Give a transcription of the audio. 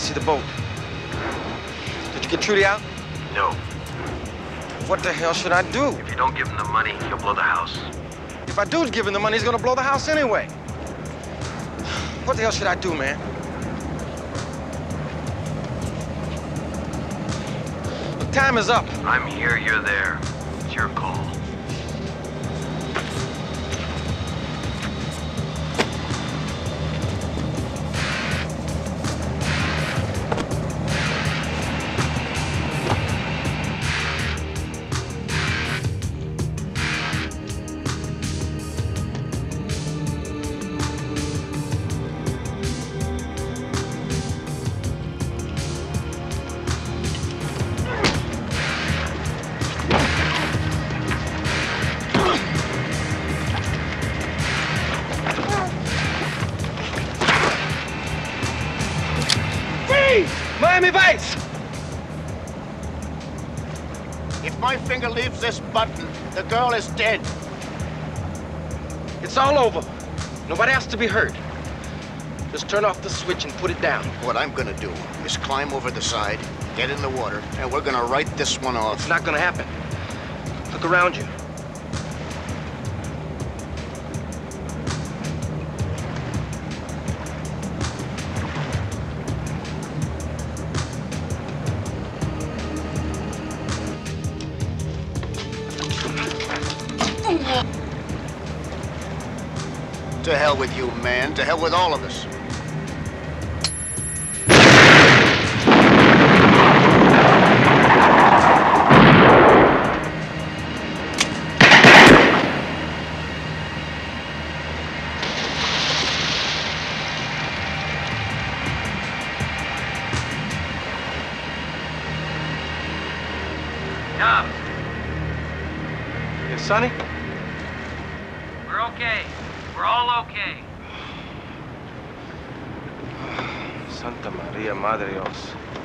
Let's see the boat. Did you get Trudy out? No. What the hell should I do? If you don't give him the money, he'll blow the house. If I do give him the money, he's gonna blow the house anyway. What the hell should I do, man? The time is up. I'm here, you're there. It's your call. Miami Vice! If my finger leaves this button, the girl is dead. It's all over. Nobody has to be hurt. Just turn off the switch and put it down. What I'm gonna do is climb over the side, get in the water, and we're gonna write this one off. It's not gonna happen. Look around you. To hell with you, man. To hell with all of us. Tom. Yeah, Sonny? We're okay. We're all okay. Santa Maria, Madre Dios.